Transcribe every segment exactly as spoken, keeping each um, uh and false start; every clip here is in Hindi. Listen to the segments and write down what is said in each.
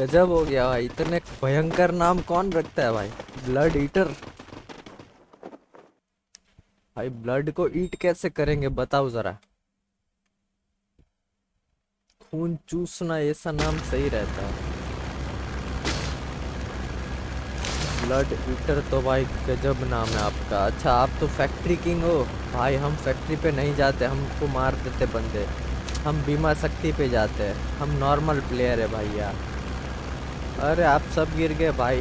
गजब हो गया भाई, इतने भयंकर नाम कौन रखता है भाई। ब्लड ईटर भाई, ब्लड को ईट कैसे करेंगे बताओ जरा। खून चूसना ऐसा नाम सही रहता है। ब्लड ईटर तो भाई गजब नाम है आपका। अच्छा आप तो फैक्ट्री किंग हो भाई। हम फैक्ट्री पे नहीं जाते, हमको मार देते बंदे। हम बीमा शक्ति पे जाते हैं, हम नॉर्मल प्लेयर है भाई यार। अरे आप सब गिर गए भाई,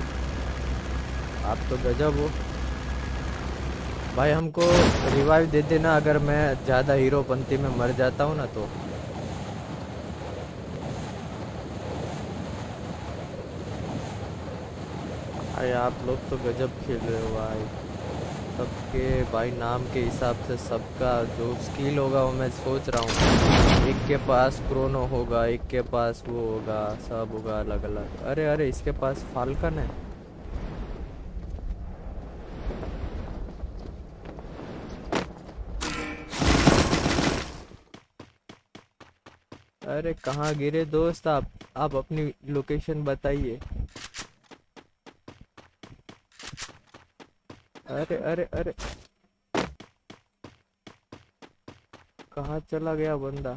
आप तो गजब हो भाई। हमको रिवाइव दे देना अगर मैं ज़्यादा हीरो पंथी में मर जाता हूँ ना तो। अरे आप लोग तो गजब खेल रहे हो भाई। सबके भाई नाम के हिसाब से सबका जो स्किल होगा वो मैं सोच रहा हूँ। एक के पास क्रोनो होगा, एक के पास वो होगा, सब होगा अलग अलग। अरे अरे इसके पास फाल्कन है। अरे कहाँ गिरे दोस्त आप आप अपनी लोकेशन बताइए। अरे अरे अरे कहाँ चला गया बंदा।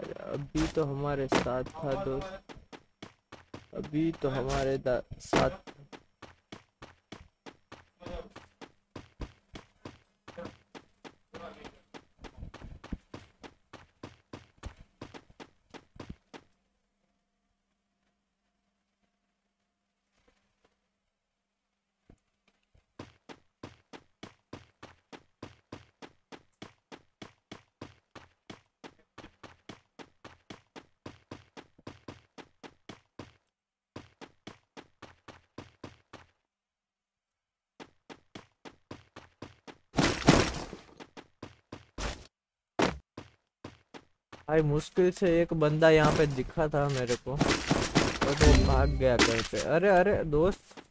अरे अभी तो हमारे साथ था दोस्त, अभी तो हमारे साथ। भाई मुश्किल से एक बंदा यहाँ पे दिखा था मेरे को और वो भाग गया कहीं पे। अरे अरे दोस्त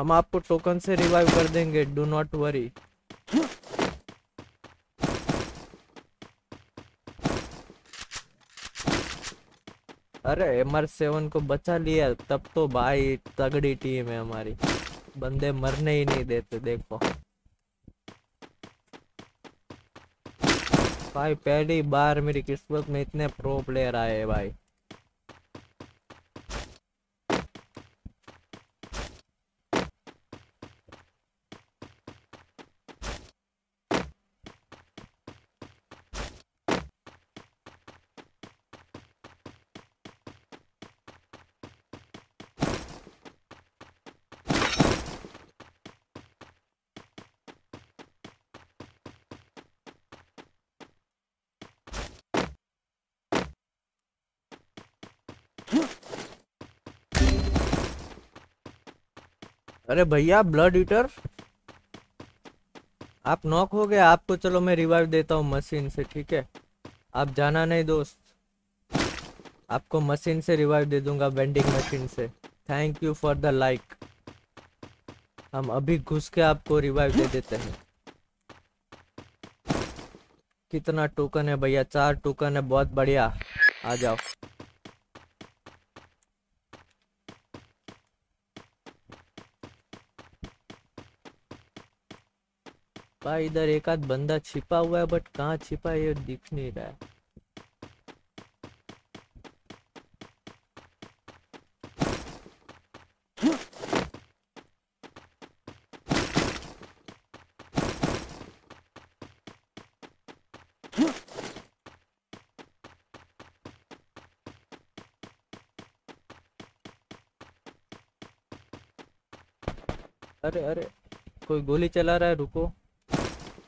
हम आपको टोकन से रिवाइव कर देंगे, डू नॉट वरी। अरे एम आर सेवन को बचा लिया, तब तो भाई तगड़ी टीम है हमारी। बंदे मरने ही नहीं देते देखो भाई। पहली बार मेरी किस्मत में इतने प्रो प्लेयर आए हैं भाई। अरे भैया ब्लड ईटर आप नॉक हो गए। आपको चलो मैं रिवाइव देता हूँ मशीन से, ठीक है। आप जाना नहीं दोस्त, आपको मशीन से रिवाइव दे दूंगा, वेंडिंग मशीन से। Thank you for the like. हम अभी घुस के आपको रिवाइव दे देते हैं। कितना टोकन है भैया? चार टोकन है, बहुत बढ़िया। आ जाओ भाई। इधर एक आध बंदा छिपा हुआ है, बट कहाँ छिपा है ये दिख नहीं रहा है। अरे अरे कोई गोली चला रहा है, रुको।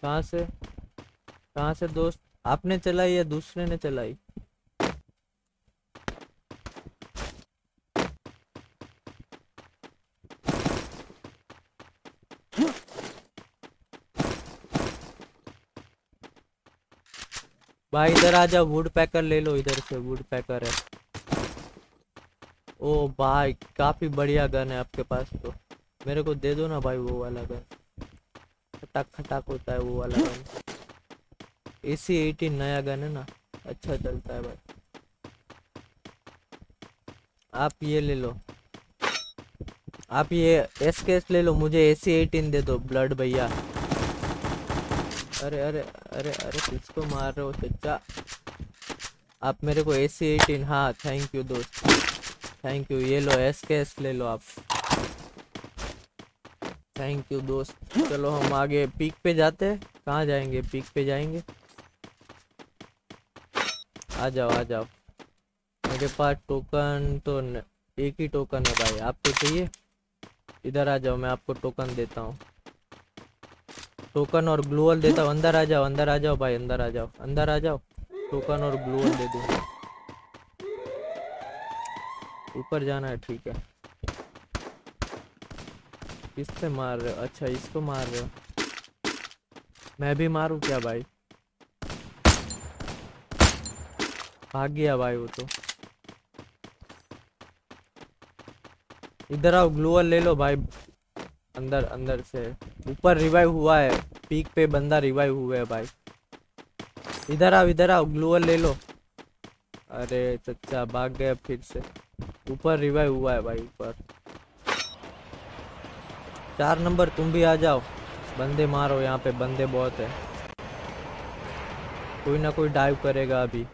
कहाँ से कहाँ से दोस्त आपने चलाई या दूसरे ने चलाई? भाई इधर आ जाओ, वुड पैकर ले लो इधर से। वुड पैकर है। ओ भाई काफी बढ़िया गन है आपके पास तो। मेरे को दे दो ना भाई वो वाला गन, खटाक खटाक होता है वो वाला गन। ए सी एटी नया गन है ना, अच्छा चलता है भाई। आप ये ले लो, आप ये एस केस ले लो, मुझे ए सी एटीन दे दो ब्लड भैया। अरे अरे अरे अरे किसको मार रहे हो चचा? आप मेरे को ए सी एटीन, हाँ थैंक यू दोस्त, थैंक यू। ये लो एस केस ले लो आप, थैंक यू दोस्त। चलो हम आगे पीक पे जाते हैं। कहाँ जाएंगे? पीक पे जाएंगे। आ जाओ आ जाओ, मेरे पास टोकन तो न, एक ही टोकन है भाई, आपको चाहिए? इधर आ जाओ, मैं आपको टोकन देता हूँ, टोकन और ग्लूअल देता हूँ। अंदर आ जाओ, अंदर आ जाओ भाई, अंदर आ जाओ, अंदर आ जाओ, टोकन और ग्लूअल दे दो। ऊपर जाना है, ठीक है। किस पे मार रहे हो? अच्छा इसको मार रहे हो, मैं भी मारू क्या भाई? भाग गया भाई वो तो। इधर आओ, ग्लूअल ले लो भाई। अंदर अंदर से ऊपर रिवाइव हुआ है, पीक पे बंदा रिवाइव हुआ है भाई। इधर आओ, इधर आओ, ग्लूअल ले लो। अरे चच्चा भाग गया फिर से। ऊपर रिवाइव हुआ है भाई ऊपर। चार नंबर तुम भी आ जाओ, बंदे मारो, यहाँ पे बंदे बहुत है। कोई ना कोई डाइव करेगा अभी।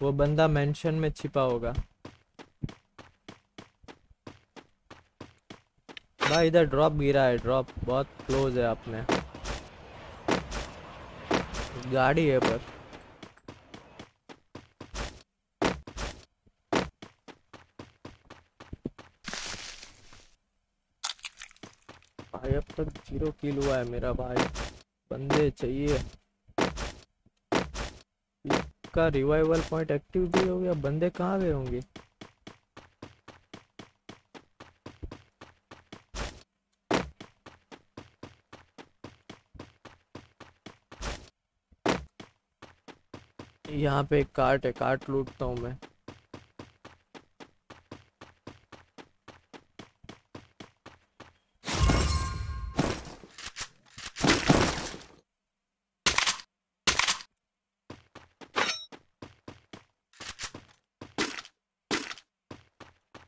वो बंदा मेंशन में छिपा होगा भाई। इधर ड्रॉप गिरा है, ड्रॉप बहुत क्लोज है। आपने गाड़ी है पर भाई अब तक जीरो किल हुआ है मेरा भाई। बंदे चाहिए। का रिवाइवल पॉइंट एक्टिव भी हो गया। बंदे कहाँ गए होंगे? यहाँ पे एक कार्ट है, कार्ट लूटता हूँ मैं।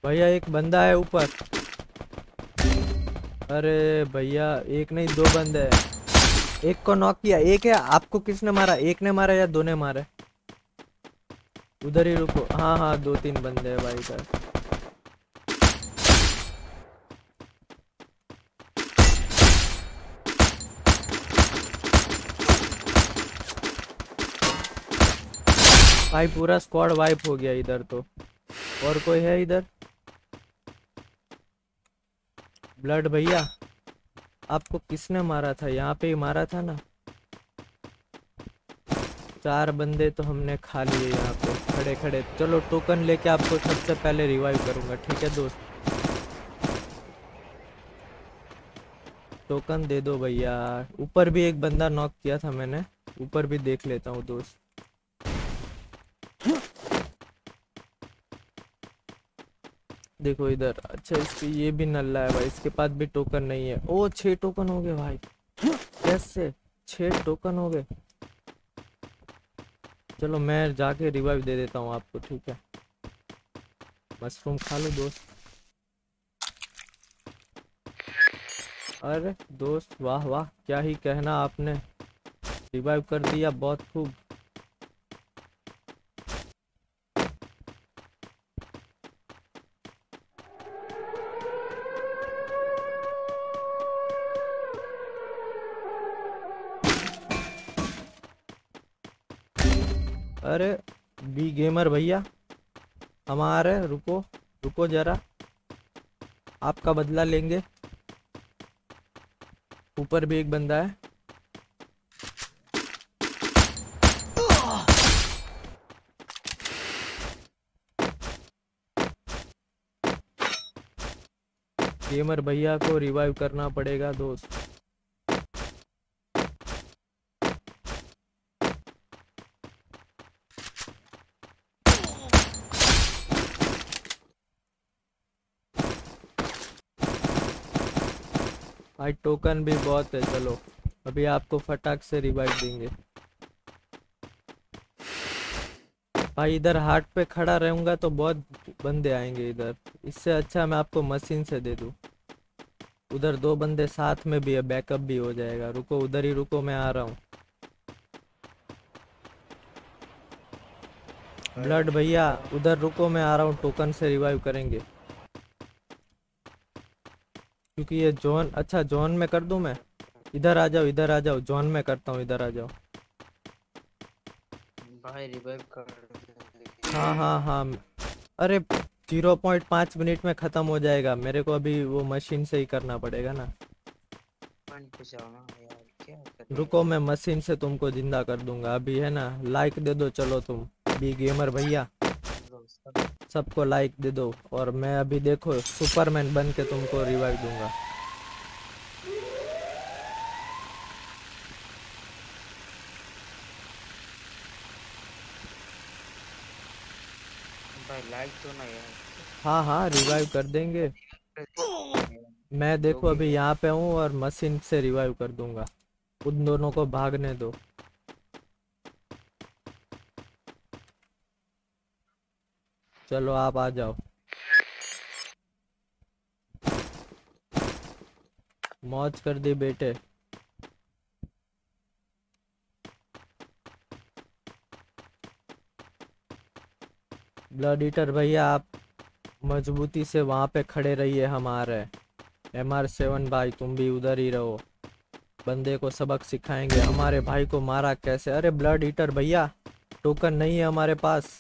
भैया एक बंदा है ऊपर। अरे भैया एक नहीं दो बंदे हैं। एक को नॉक किया। एक है, आपको किसने मारा? एक ने मारा या दो ने मारा? उधर ही रुको। हाँ हाँ दो तीन बंदे हैं भाई इधर। भाई पूरा स्क्वाड वाइप हो गया इधर तो। और कोई है इधर? ब्लड भैया आपको किसने मारा था? यहाँ पे ही मारा था ना। चार बंदे तो हमने खा लिए यहाँ पे खड़े खड़े। चलो टोकन लेके आपको सबसे पहले रिवाइव करूंगा, ठीक है दोस्त? टोकन दे दो भैया। ऊपर भी एक बंदा नॉक किया था मैंने, ऊपर भी देख लेता हूँ दोस्त। देखो इधर। अच्छा इसके ये भी नल्ला है भाई, इसके पास भी टोकन नहीं है। ओ छह टोकन हो गए भाई, कैसे छह टोकन हो गए। चलो मैं जाके रिवाइव दे देता हूँ आपको, ठीक है? मशरूम खा लो दोस्त। अरे दोस्त वाह वाह, क्या ही कहना, आपने रिवाइव कर दिया, बहुत खूब। अरे बी गेमर भैया हमारे, रुको रुको जरा, आपका बदला लेंगे। ऊपर भी एक बंदा है। गेमर भैया को रिवाइव करना पड़ेगा दोस्त। भाई टोकन भी बहुत है। चलो अभी आपको फटाक से रिवाइव देंगे। भाई इधर हार्ट पे खड़ा रहूंगा तो बहुत बंदे आएंगे इधर, इससे अच्छा मैं आपको मशीन से दे दूं। उधर दो बंदे साथ में भी है, बैकअप भी हो जाएगा। रुको उधर ही रुको, मैं आ रहा हूँ। ब्लड भैया उधर रुको, मैं आ रहा हूँ। टोकन से रिवाइव करेंगे क्योंकि ये जॉन, अच्छा जॉन में कर दूं मैं। इधर आ जाओ, इधर आ जाओ, जॉन में करता हूँ, इधर आ जाओ भाई, रिवाइव कर। हाँ हाँ हाँ, अरे जीरो पॉइंट पाँच मिनट में खत्म हो जाएगा, मेरे को अभी वो मशीन से ही करना पड़ेगा ना। रुको मैं मशीन से तुमको जिंदा कर दूंगा अभी, है ना। लाइक दे दो, चलो तुम बी गेमर भैया सबको लाइक दे दो, और मैं अभी देखो सुपरमैन बन के तुमको रिवाइव दूंगा। भाई लाइक तो नहीं है। हाँ हाँ रिवाइव कर देंगे। मैं देखो अभी यहाँ पे हूँ और मशीन से रिवाइव कर दूंगा, उन दोनों को भागने दो। चलो आप आ जाओ। मौज कर दी बेटे। ब्लड ईटर भैया आप मजबूती से वहां पे खड़े रहिए, हम आ रहे हैं। एम आर सेवन भाई तुम भी उधर ही रहो, बंदे को सबक सिखाएंगे। हमारे भाई को मारा कैसे? अरे ब्लड ईटर भैया टोकन नहीं है हमारे पास,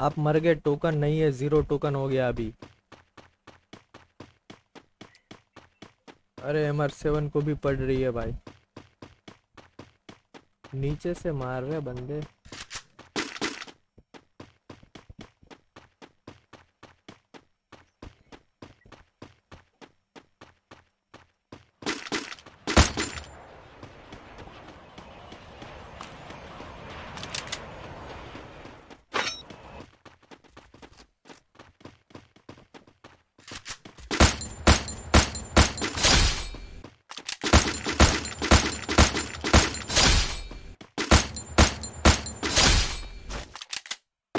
आप मर गए। टोकन नहीं है, जीरो टोकन हो गया अभी। अरे एमआर सेवन को भी पड़ रही है भाई, नीचे से मार रहे बंदे।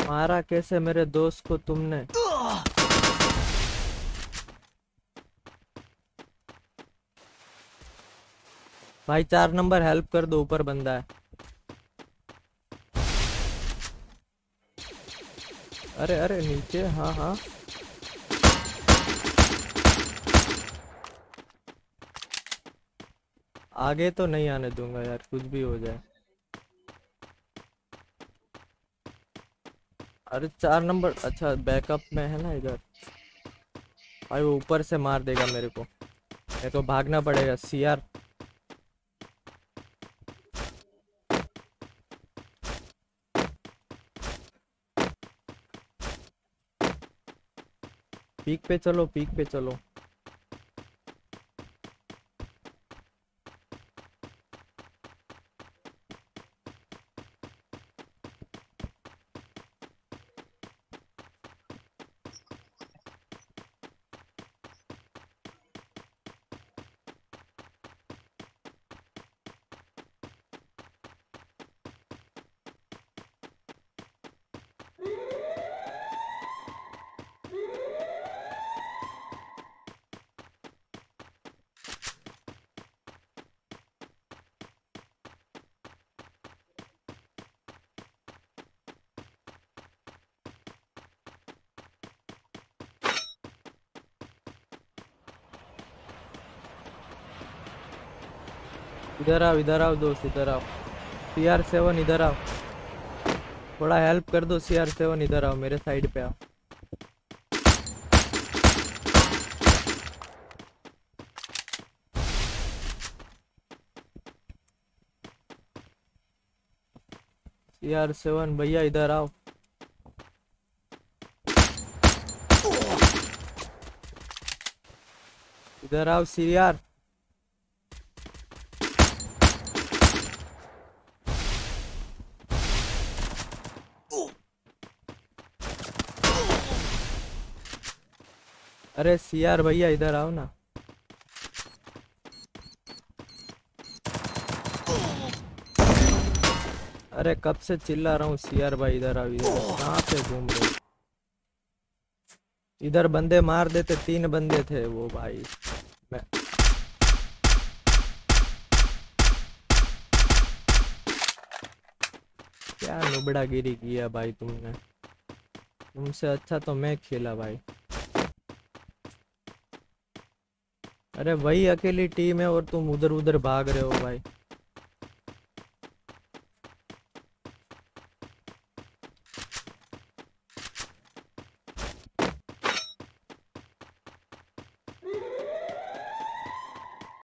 मारा कैसे मेरे दोस्त को तुमने? भाई चार नंबर हेल्प कर दो, ऊपर बंदा है। अरे अरे नीचे, हाँ हाँ आगे तो नहीं आने दूंगा यार, कुछ भी हो जाए। अरे चार नंबर, अच्छा बैकअप में है ना इधर। भाई वो ऊपर से मार देगा मेरे को, मेरे को भागना पड़ेगा। सीआर पीक पे चलो, पीक पे चलो। इधर आओ, इधर आओ दोस्त, इधर आओ। सी आर सेवन इधर आओ, थोड़ा हेल्प कर दो। सी आर सेवन इधर आओ, मेरे साइड पे आओ। सी आर सेवन भैया इधर आओ। इधर आओ सी आर। अरे सीआर भैया इधर आओ ना। अरे कब से चिल्ला रहा हूँ सीआर भाई इधर आओ, इधर कहाँ पे घूम रहे, इधर बंदे मार देते, तीन बंदे थे वो भाई। मैं क्या नुबड़ा गिरी किया भाई तुमने, तुमसे अच्छा तो मैं खेला भाई। अरे वही अकेली टीम है और तुम उधर उधर भाग रहे हो भाई।